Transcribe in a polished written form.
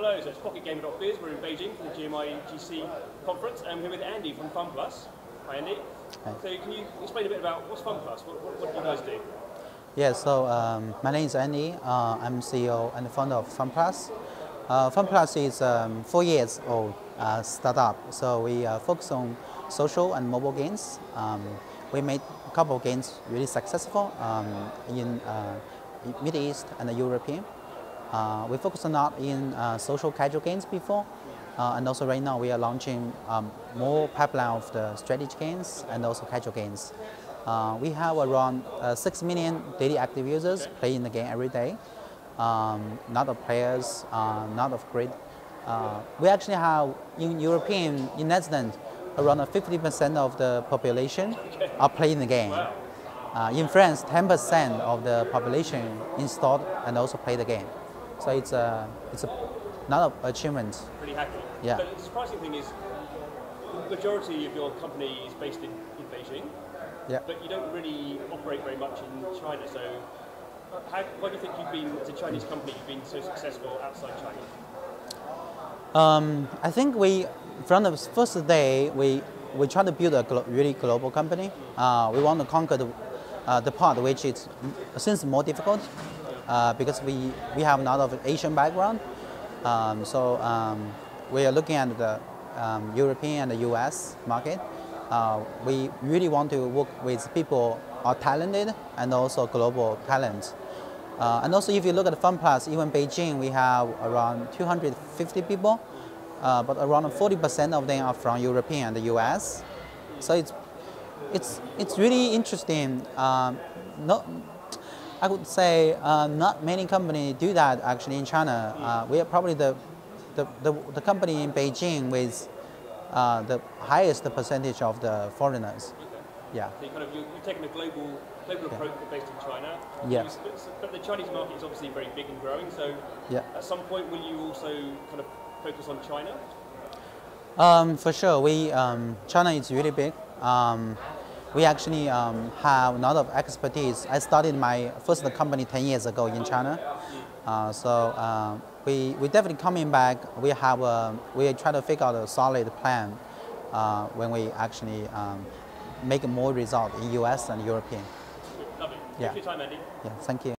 Hello, so it's PocketGamer.biz. We're in Beijing for the GMI GC conference, and we're here with Andy from FunPlus. Hi, Andy. Hi. So can you explain a bit about what's FunPlus? What do you guys do? Yeah, so my name is Andy. I'm CEO and founder of FunPlus. FunPlus is 4 years old startup, so we focus on social and mobile games. We made a couple of games really successful in Middle East and European. We focused a lot in social casual games before, and also right now we are launching more pipeline of the strategy games and also casual games. We have around 6 million daily active users playing the game every day. Not of players, not of grid. We actually have in European, in Netherlands, around 50% of the population are playing the game. In France, 10% of the population installed and also play the game. So it's another achievement. Pretty happy. Yeah. But the surprising thing is, the majority of your company is based in Beijing. Yeah. But you don't really operate very much in China. So why do you think you've been, as a Chinese company, you've been so successful outside China? I think from the first day, we try to build a really global company. We want to conquer the part which is since more difficult. Because we have a lot of Asian background, we are looking at the European and the US market. We really want to work with people who are talented and also global talent. And also if you look at FunPlus, even Beijing, we have around 250 people, but around 40% of them are from European and the US. So it's really interesting. I would say not many companies do that actually in China. We are probably the company in Beijing with the highest percentage of the foreigners. Okay. Yeah. So you've taken a global approach based in China. Yeah. But the Chinese market is obviously very big and growing. So at some point, will you also kind of focus on China? For sure. China is really big. We actually have a lot of expertise. I started my first company 10 years ago in China. We definitely coming back. We try to figure out a solid plan when we actually make more result in US and European. Lovely. Yeah. Thank you for your time, Andy. Yeah, thank you.